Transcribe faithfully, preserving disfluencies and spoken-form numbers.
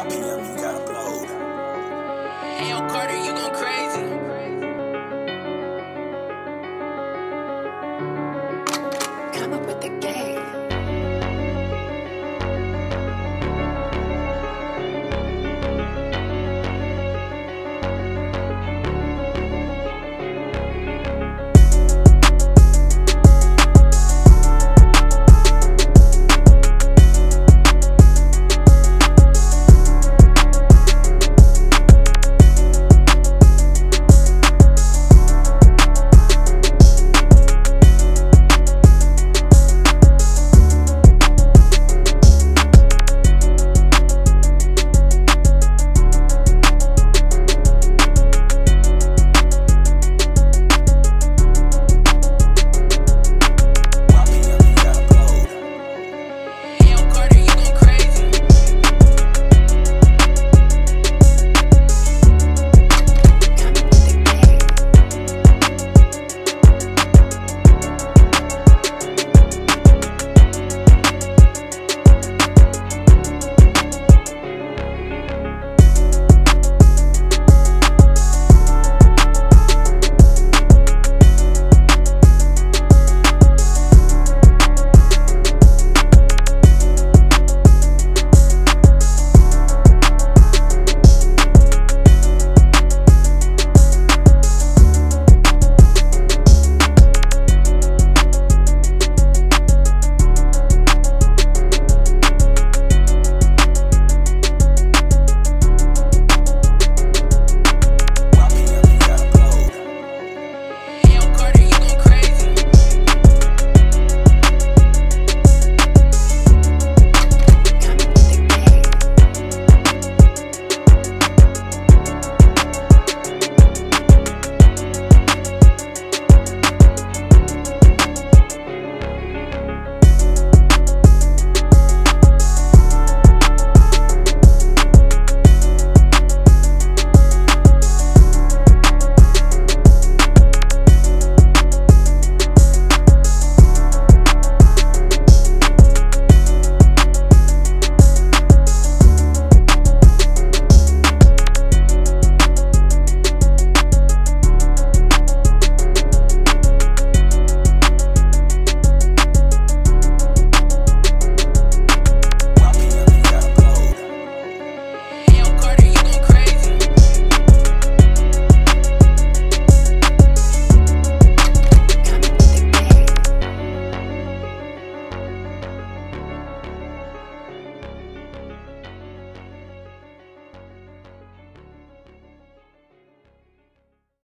I can't.